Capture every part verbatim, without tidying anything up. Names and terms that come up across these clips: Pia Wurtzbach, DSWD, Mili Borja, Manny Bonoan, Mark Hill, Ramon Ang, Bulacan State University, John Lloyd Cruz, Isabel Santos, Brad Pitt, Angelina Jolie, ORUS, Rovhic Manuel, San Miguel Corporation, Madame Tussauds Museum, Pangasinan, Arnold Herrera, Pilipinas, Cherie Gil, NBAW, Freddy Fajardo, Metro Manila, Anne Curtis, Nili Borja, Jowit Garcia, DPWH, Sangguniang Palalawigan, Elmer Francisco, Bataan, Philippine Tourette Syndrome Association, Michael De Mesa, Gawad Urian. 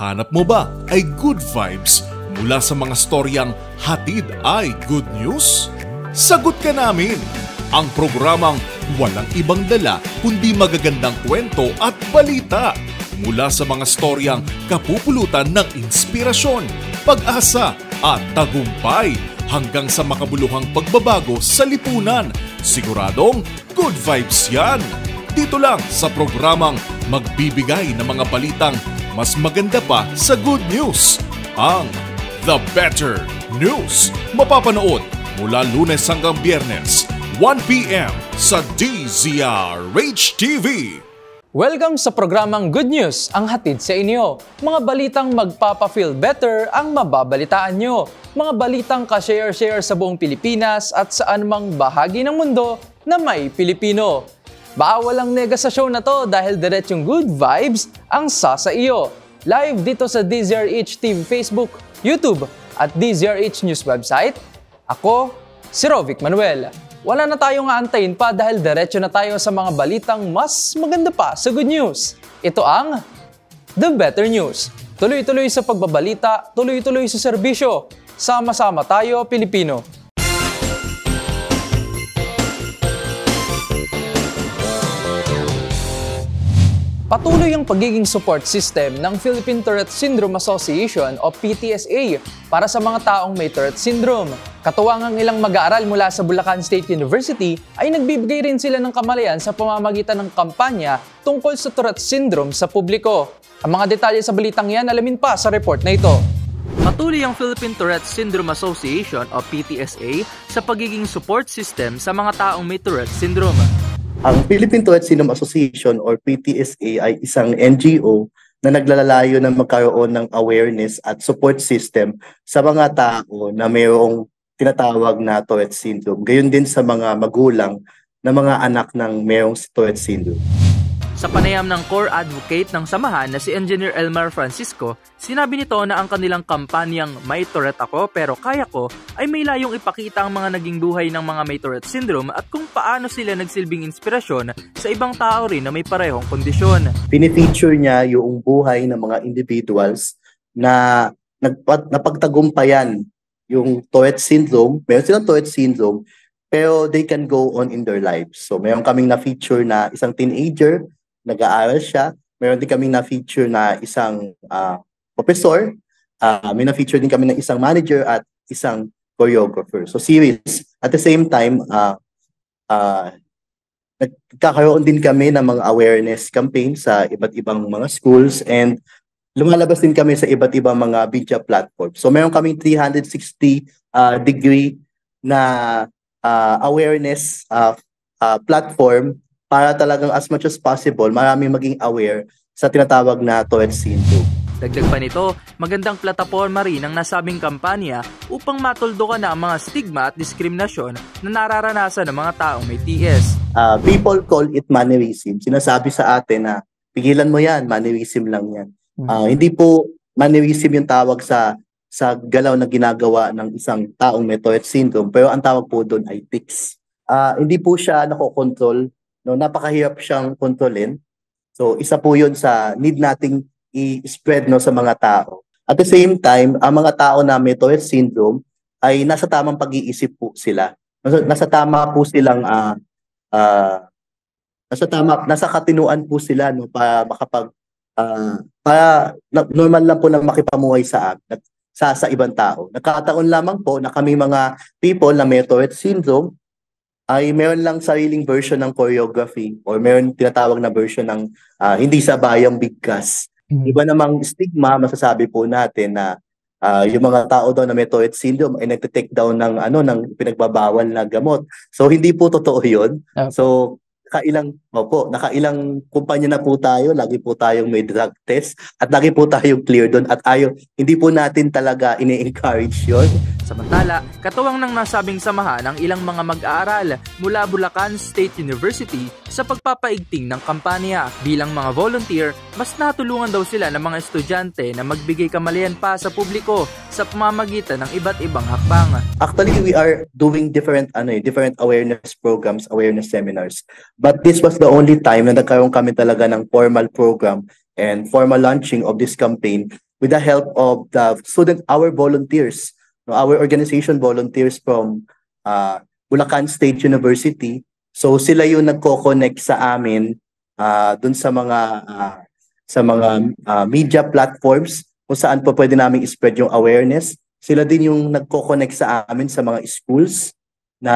Hanap mo ba ay good vibes mula sa mga storyang hatid ay good news? Sagot ka namin! Ang programang walang ibang dala kundi magagandang kwento at balita mula sa mga storyang kapupulutan ng inspirasyon, pag-asa at tagumpay hanggang sa makabuluhang pagbabago sa lipunan. Siguradong good vibes yan! Dito lang sa programang magbibigay ng mga balitang mas maganda pa sa good news, ang The Better News. Mapapanood mula Lunes hanggang Biyernes, one p m sa D Z R H T V. Welcome sa programang Good News, ang hatid sa inyo. Mga balitang magpapa-feel better ang mababalitaan nyo. Mga balitang ka-share-share sa buong Pilipinas at sa anumang bahagi ng mundo na may Pilipino. Bawal ang nega sa show na to dahil diretsong good vibes ang sasa iyo. Live dito sa D Z R H T V Facebook, YouTube at D Z R H News website. Ako, si Rovhic Manuel. Wala na tayong aantayin pa dahil diretso na tayo sa mga balitang mas maganda pa sa good news. Ito ang The Better News. Tuloy-tuloy sa pagbabalita, tuloy-tuloy sa serbisyo. Sama-sama tayo, Pilipino. Patuloy ang pagiging support system ng Philippine Tourette Syndrome Association o P T S A para sa mga taong may Tourette Syndrome. Katuwang ang ilang mag-aaral mula sa Bulacan State University ay nagbibigay rin sila ng kamalayan sa pamamagitan ng kampanya tungkol sa Tourette Syndrome sa publiko. Ang mga detalye sa balitang yan alamin pa sa report na ito. Patuloy ang Philippine Tourette Syndrome Association o P T S A sa pagiging support system sa mga taong may Tourette Syndrome. Ang Philippine Tourette Syndrome Association or P T S A ay isang N G O na naglalalayo ng magkaroon ng awareness at support system sa mga tao na mayroong tinatawag na Tourette Syndrome. Gayon din sa mga magulang na mga anak ng mayroong Tourette Syndrome. Sa panayam ng core advocate ng samahan na si Engineer Elmer Francisco, sinabi nito na ang kanilang kampanyang May Tourette Ako Pero Kaya Ko ay may layong ipakita ang mga naging buhay ng mga may Tourette Syndrome at kung paano sila nagsilbing inspirasyon sa ibang tao rin na may parehong kondisyon. Pinifeature niya yung buhay ng mga individuals na napagtagumpayan yung Tourette Syndrome. Meron silang Tourette Syndrome, pero they can go on in their lives. So meron kaming na-feature na isang teenager, nag-aaral siya. Meron din kaming na-feature na isang uh, professor. Uh, may na-feature din kami na isang manager at isang choreographer. So series. At the same time, uh, uh, nagkakaroon din kami ng mga awareness campaign sa iba't ibang mga schools and lumalabas din kami sa iba't ibang mga media platform. So meron kaming three hundred sixty uh, degree na Uh, awareness uh, uh, platform para talagang as much as possible maraming maging aware sa tinatawag na Tourette Syndrome. Dagdag pa nito, magandang plataporma rin ang nasabing kampanya upang matuldukan na ang mga stigma at diskriminasyon na nararanasan ng mga taong may T S. Uh, people call it mannerism. Sinasabi sa atin na pigilan mo yan, mannerism lang yan. Uh, hindi po mannerism yung tawag sa sa galaw na ginagawa ng isang taong may Tourette Syndrome, pero ang tawag po doon ay tics. Uh, hindi po siya nakokontrol, no? Napakahirap siyang kontrolin. So isa po yun sa need nating i-spread, no, sa mga tao. At the same time, ang mga tao na may Tourette Syndrome ay nasa tamang pag-iisip po sila. Nasa, nasa tama po silang, uh, uh, nasa, tama, nasa katinuan po sila, no, para makapag, uh, para normal lang po lang makipamuhay sa akin. Sa, sa ibang tao. Nakataon lamang po na kami mga people na may Tourette Syndrome ay meron lang sariling version ng choreography or meron tinatawag na version ng uh, hindi sabayang bigkas. Iba namang stigma, masasabi po natin na uh, yung mga tao daw na may Tourette Syndrome ay nagte-take down ng, ano, ng pinagbabawal na gamot. So hindi po totoo yun. Okay. So nakailang, opo, nakailang kumpanya na po tayo, lagi po tayong may drug test at lagi po tayong clear doon at ayaw, hindi po natin talaga ini-encourage yun. Samantala, katuwang ng nasabing samahan ang ilang mga mag-aaral mula Bulacan State University sa pagpapaigting ng kampanya. Bilang mga volunteer, mas natulungan daw sila ng mga estudyante na magbigay kamalayan pa sa publiko sa pamamagitan ng iba't ibang hakbang. Actually, we are doing different, ano, different awareness programs, awareness seminars. But this was the only time na nagkaroon kami talaga ng formal program and formal launching of this campaign with the help of the student, our volunteers, our organization volunteers from uh, Bulacan State University. So sila yung nagko-connect sa amin uh, dun sa mga uh, sa mga uh, media platforms kung saan pa pwede namin i-spread yung awareness. Sila din yung nagko-connect sa amin sa mga schools na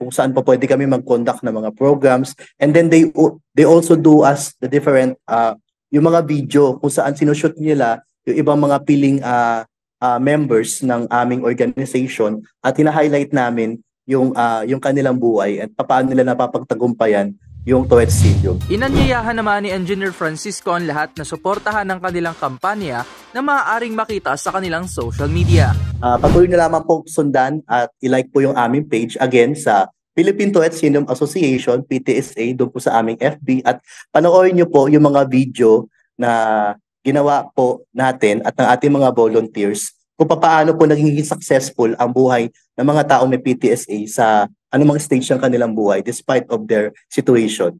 kung saan pa pwede kami mag-conduct ng mga programs. And then they they also do us the different uh, yung mga video kung saan sinushoot nila yung ibang mga piling uh, uh, members ng aming organization at hina-highlight namin yung uh, yung kanilang buhay at paano nila napapagtagumpayan yung Tourette Syndrome. Inanyayahan naman ni Engineer Francisco ang lahat na suportahan ng kanilang kampanya na maaaring makita sa kanilang social media. Uh, patuloy na lamang po sundan at ilike po yung aming page again sa Philippine Tourette Syndrome Association, P T S A, doon po sa aming F B, at panoorin nyo po yung mga video na ginawa po natin at ng ating mga volunteers kung paano po naging successful ang buhay ng mga taong may P T S A sa anumang stage ng kanilang buhay despite of their situation.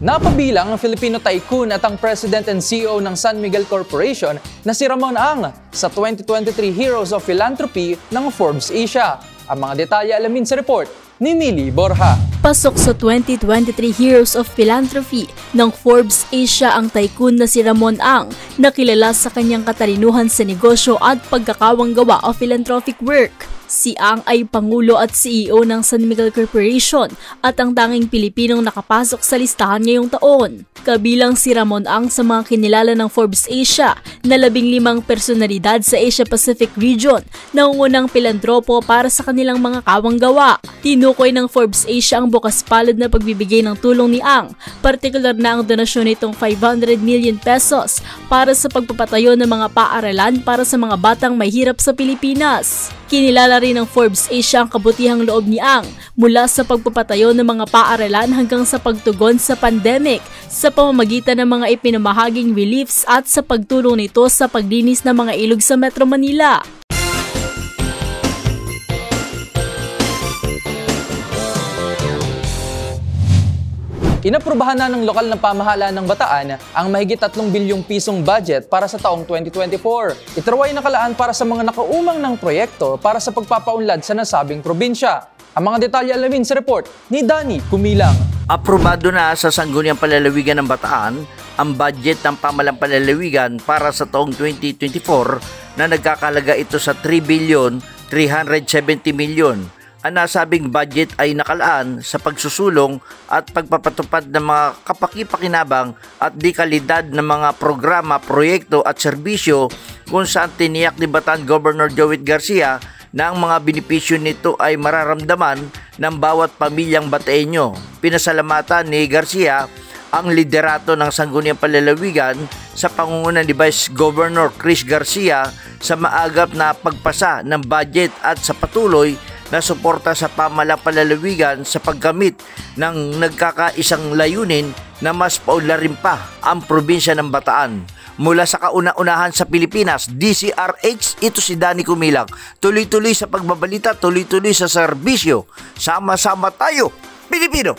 Napabilang ang Filipino tycoon at ang President and C E O ng San Miguel Corporation na si Ramon Ang sa twenty twenty-three Heroes of Philanthropy ng Forbes Asia. Ang mga detalye alamin sa report ni Nili Borja. Pasok sa twenty twenty-three Heroes of Philanthropy ng Forbes Asia ang tycoon na si Ramon Ang, na kilala sa kanyang katalinuhan sa negosyo at pagkakawanggawa o philanthropic work. Si Ang ay Pangulo at C E O ng San Miguel Corporation at ang tanging Pilipinong nakapasok sa listahan ngayong taon. Kabilang si Ramon Ang sa mga kinilala ng Forbes Asia na labing limang personalidad sa Asia-Pacific region na ungunang pilantropo para sa kanilang mga kawanggawa. Tinukoy ng Forbes Asia ang bukas palad na pagbibigay ng tulong ni Ang, partikular na ang donasyon nitong five hundred million pesos para sa pagpapatayo ng mga paaralan para sa mga batang mahirap sa Pilipinas. Kinilala rin ng Forbes Asia ang kabutihang loob ni Ang mula sa pagpapatayo ng mga paaralan hanggang sa pagtugon sa pandemic sa pamamagitan ng mga ipinamahaging reliefs at sa pagtulong nito sa paglinis ng mga ilog sa Metro Manila. Inaprubahan na ng lokal na pamahalaan ng Bataan ang mahigit tatlong bilyong pisong budget para sa taong twenty twenty-four. Ituruway na kalaan para sa mga nakaumang ng proyekto para sa pagpapaunlad sa nasabing probinsya. Ang mga detalye alamin sa report ni Danny Kumilang. Aprobado na sa Sangguniang Palalawigan ng Bataan ang budget ng pamahalaan palalawigan para sa taong twenty twenty-four na nagkakalaga ito sa three billion three hundred seventy million. Ang nasabing budget ay nakalaan sa pagsusulong at pagpapatupad ng mga kapakipakinabang at di kalidad ng mga programa, proyekto at serbisyo, kung saan tiniyak ni Bataan Governor Jowit Garcia na ang mga benepisyo nito ay mararamdaman ng bawat pamilyang Bataenyo. Pinasalamatan ni Garcia ang liderato ng Sangguniang Palalawigan sa pangunguna ni Vice Governor Chris Garcia sa maagap na pagpasa ng budget at sa patuloy na suporta sa pamahalang palalawigan sa paggamit ng nagkakaisang layunin na mas paunlarin pa ang probinsya ng Bataan. Mula sa kauna-unahan sa Pilipinas, D Z R H, ito si Danny Kumilang. Tuloy-tuloy sa pagbabalita, tuloy-tuloy sa serbisyo. Sama-sama tayo, Pilipino!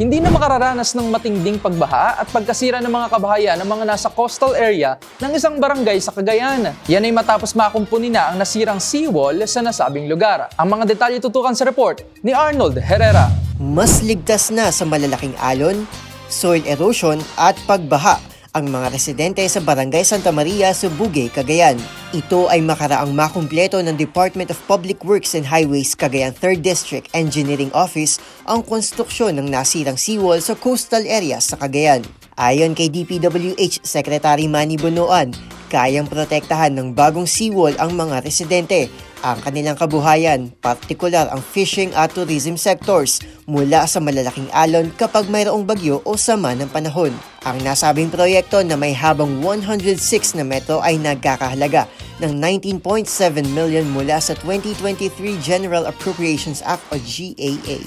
Hindi na makararanas ng matinding pagbaha at pagkasira ng mga kabahayan ng mga nasa coastal area ng isang barangay sa Cagayan. Yan ay matapos makumpuni na ang nasirang seawall sa nasabing lugar. Ang mga detalye tutukan sa report ni Arnold Herrera. Mas ligtas na sa malalaking alon, soil erosion at pagbaha ang mga residente sa Barangay Santa Maria, Subugay, Cagayan. Ito ay makaraang makumpleto ng Department of Public Works and Highways Cagayan third District Engineering Office ang konstruksyon ng nasirang seawall sa coastal area sa Cagayan. Ayon kay D P W H Secretary Manny Bonoan, kayang protektahan ng bagong seawall ang mga residente, ang kanilang kabuhayan, partikular ang fishing at tourism sectors, mula sa malalaking alon kapag mayroong bagyo o sama ng panahon. Ang nasabing proyekto na may habang one hundred six na metro ay nagkakahalaga ng nineteen point seven million mula sa twenty twenty-three General Appropriations Act o G A A.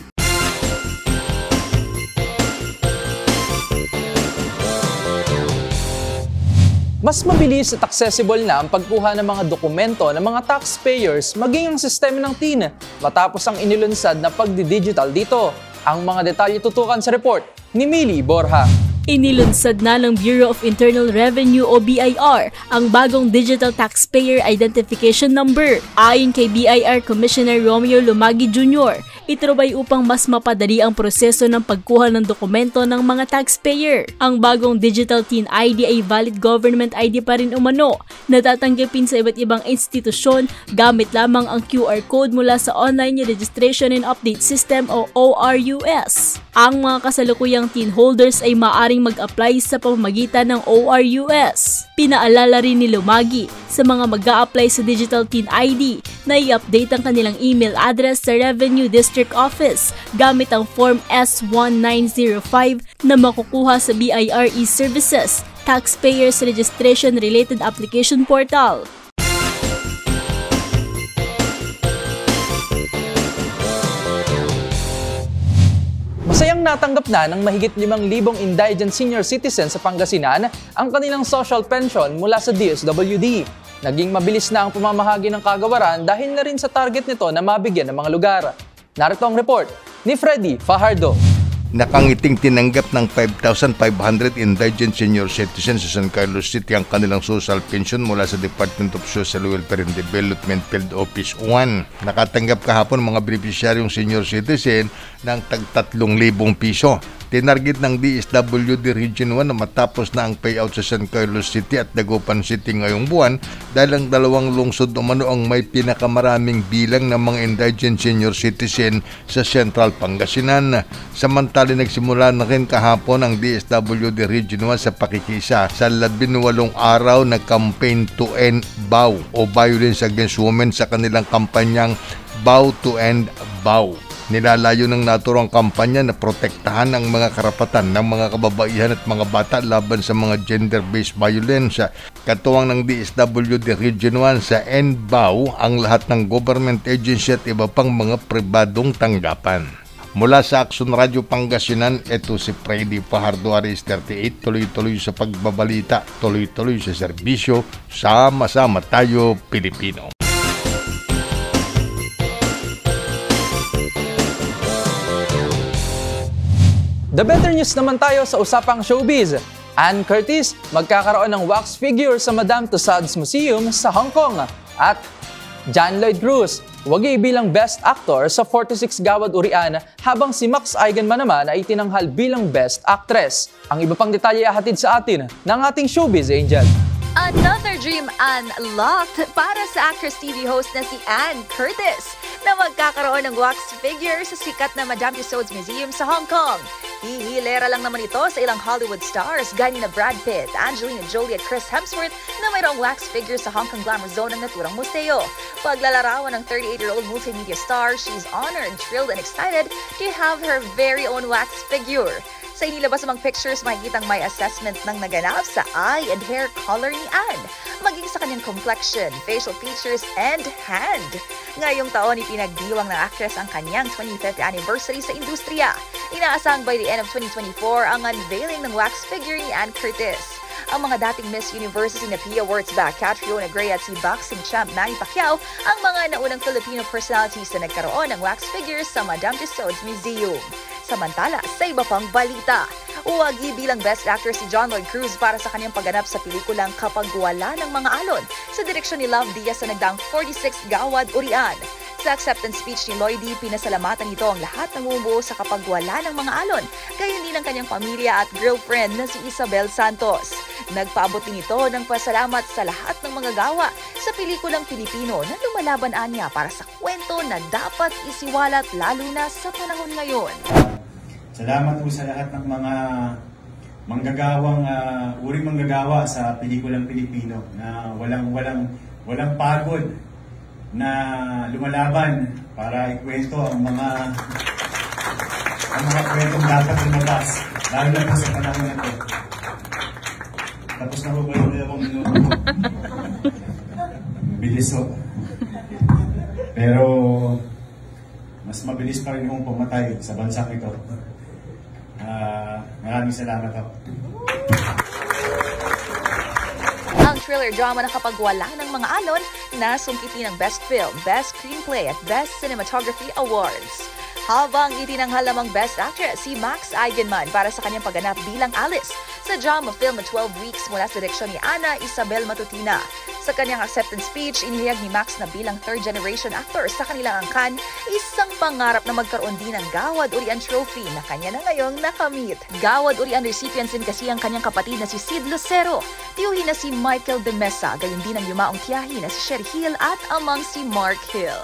Mas mabilis at accessible na ang pagkuha ng mga dokumento ng mga taxpayers maging ang sistema ng T I N matapos ang inilunsad na pagdi-digital dito. Ang mga detalye tutukan sa report ni Mili Borja. Inilunsad na ng Bureau of Internal Revenue o B I R ang bagong Digital Taxpayer Identification Number. Ayon kay B I R Commissioner Romeo Lumagi Junior, ito ay upang mas mapadali ang proseso ng pagkuha ng dokumento ng mga taxpayer. Ang bagong Digital T I N I D ay valid government I D pa rin umano, natatanggapin sa iba't ibang institusyon gamit lamang ang Q R code mula sa Online Registration and Update System o O R U S. Ang mga kasalukuyang T I N holders ay maaaring mag-apply sa pamamagitan ng O R U S. Pinaalala rin ni Lumagi sa mga mag-a-apply sa Digital T I N I D na i-update ang kanilang email address sa Revenue District District Office gamit ang Form S nineteen oh five na makukuha sa B I R e-Services, Taxpayers Registration Related Application Portal. Masayang natanggap na ng mahigit limang libong indigent senior citizens sa Pangasinan ang kanilang social pension mula sa D S W D. Naging mabilis na ang pumamahagi ng kagawaran dahil na rin sa target nito na mabigyan ng mga lugar. Narito ang report ni Freddy Fajardo. Nakangiting tinanggap ng five thousand five hundred indigent senior citizens sa San Carlos City ang kanilang social pension mula sa Department of Social Welfare and Development Field Office one. Nakatanggap kahapon mga benepisyaryong senior citizen ng tag tatlong libong piso. Tinarget ng D S W D Region one na matapos na ang payout sa San Carlos City at Dagupan City ngayong buwan dahil ang dalawang lungsod umano ang may pinakamaraming bilang ng mga indigent senior citizen sa Central Pangasinan. Samantala nagsimula na rin kahapon ang D S W D Region one sa pakikisa sa labing walong araw na campaign to end B A W o Violence Against Women sa kanilang kampanyang B A W to End B A W. Nilalayo ng naturang kampanya na protektahan ang mga karapatan ng mga kababaihan at mga bata laban sa mga gender-based violence. Katuwang ng D S W D Region one sa N B A W ang lahat ng government agency at iba pang mga pribadong tanggapan. Mula sa Aksyon Radyo Pangasinan, ito si Freddy Fajardo Aris thirty-eight, tuloy-tuloy sa pagbabalita, tuloy-tuloy sa serbisyo, sama-sama tayo Pilipino. The better news naman tayo sa usapang showbiz. Anne Curtis magkakaroon ng wax figure sa Madame Tussauds Museum sa Hong Kong. At John Lloyd Cruz, wagi bilang Best Actor sa forty-six Gawad Urian habang si Max Eigenman naman ay tinanghal bilang Best Actress. Ang iba pang detalye ahatid sa atin ng ating showbiz angel. Another dream unlocked para sa actress T V host na si Anne Curtis na magkakaroon ng wax figure sa sikat na Madame Tussauds Museum sa Hong Kong. Hihilera lang naman ito sa ilang Hollywood stars gaya na Brad Pitt, Angelina Jolie at Chris Hemsworth na mayroong wax figure sa Hong Kong Glamour Zone ng naturang museo. Paglalarawan ng thirty-eight-year-old multimedia star, she's honored, thrilled, and excited to have her very own wax figure. Sa inilabas namang pictures, makikitang may assessment ng naganap sa eye and hair color ni Anne, maging sa kanyang complexion, facial features, and hand. Ngayong taon, ipinagdiwang ng actress ang kanyang twenty-fifth anniversary sa industriya. Inaasahang by the end of twenty twenty-four ang unveiling ng wax figure ni Anne Curtis. Ang mga dating Miss Universe na Pia Wurtzbach, Kat Fiona Gray at si boxing champ Manny Pacquiao ang mga naunang Filipino personalities na nagkaroon ng wax figures sa Madame Tussauds Museum. Samantala, sa iba pang balita, uwagi bilang Best Actor si John Lloyd Cruz para sa kanyang pagganap sa pelikulang Kapag Wala ng Mga Alon sa direksyon ni Love Diaz sa nagdaang forty-six Gawad Urian. Sa acceptance speech ni Lloyd, pinasalamatan nito ang lahat ng umubuo sa Kapag Wala ng Mga Alon, gaya din ng kanyang pamilya at girlfriend na si Isabel Santos. Nagpaabot din ito ng pasalamat sa lahat ng mga gawa sa pelikulang Pilipino na lumalabanan niya para sa kwento na dapat isiwalat lalo na sa panahon ngayon. Salamat po sa lahat ng mga manggagawang, uh, uri manggagawa sa pelikulang Pilipino na walang, walang, walang pagod na lumalaban para ikwento ang mga ang mga kwentong dapat lumabas lalo na po sa panahon nito. Tapos na po ba yung dalawang minuto? Mabilis ho. Pero mas mabilis pa rin kong pumatay sa bansang ito. Uh, maraming salamat po. thriller drama na kapag wala ng mga alon, nasungkitin ng Best Film, Best Screenplay at Best Cinematography Awards. Habang itinanghal namang Best Actress si Max Eigenman para sa kanyang pagganap bilang Alice sa drama film na twelve weeks mula sa direksyon ni Anna Isabel Matutina. Sa kanyang acceptance speech, inihayag ni Max na bilang third-generation actor sa kanilang angkan, isang pangarap na magkaroon din ng Gawad Urian Trophy na kanya na ngayong nakamit. Gawad Urian recipients din kasi ang kanyang kapatid na si Sid Lucero, tiyuhin na si Michael De Mesa, gayon din ang yumaong tiyahi na si Cherie Gil at amang si Mark Hill.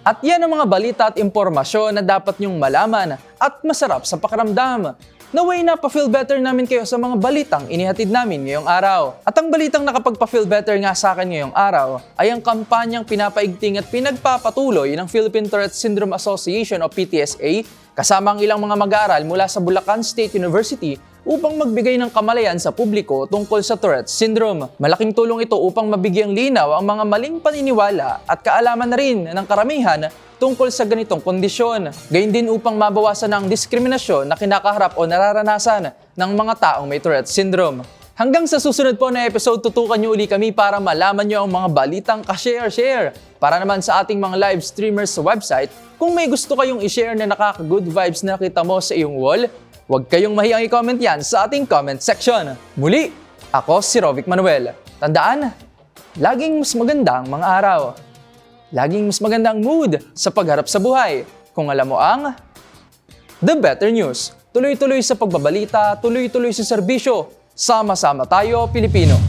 At yan ang mga balita at impormasyon na dapat niyong malaman at masarap sa pakiramdam. Naway na pa-feel better namin kayo sa mga balitang inihatid namin ngayong araw. At ang balitang nakapagpa-feel better nga sa akin ngayong araw ay ang kampanyang pinapaigting at pinagpapatuloy ng Philippine Tourette Syndrome Association o P T S A kasama ang ilang mga mag-aaral mula sa Bulacan State University upang magbigay ng kamalayan sa publiko tungkol sa Tourette Syndrome. Malaking tulong ito upang mabigyang linaw ang mga maling paniniwala at kaalaman na rin ng karamihan tungkol sa ganitong kondisyon. Gayon din upang mabawasan ang diskriminasyon na kinakaharap o nararanasan ng mga taong may Tourette Syndrome. Hanggang sa susunod po na episode, tutukan niyo uli kami para malaman niyo ang mga balitang ka-share-share. Para naman sa ating mga live streamers sa website, kung may gusto kayong i-share na nakaka-good vibes na nakita mo sa iyong wall, huwag kayong mahiyang i-comment yan sa ating comment section. Muli, ako si Rovhic Manuel. Tandaan, laging mas maganda ang mga araw. Laging mas maganda ang mood sa pagharap sa buhay. Kung alam mo ang The Better News. Tuloy-tuloy sa pagbabalita, tuloy-tuloy sa serbisyo. Sama-sama tayo, Pilipino.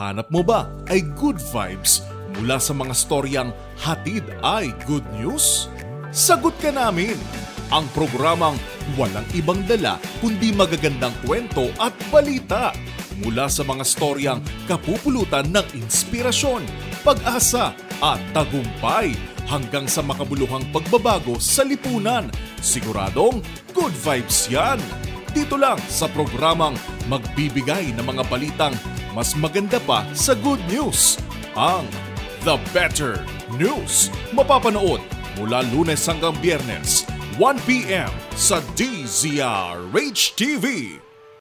Hanap mo ba ay good vibes mula sa mga storyang hatid ay good news? Sagot ka namin! Ang programang walang ibang dala kundi magagandang kwento at balita mula sa mga storyang kapupulutan ng inspirasyon, pag-asa at tagumpay hanggang sa makabuluhang pagbabago sa lipunan. Siguradong good vibes yan! Dito lang sa programang magbibigay ng mga balitang mas maganda pa sa good news, ang The Better News. Mapapanood mula Lunes hanggang Biyernes, one p m sa D Z R H T V.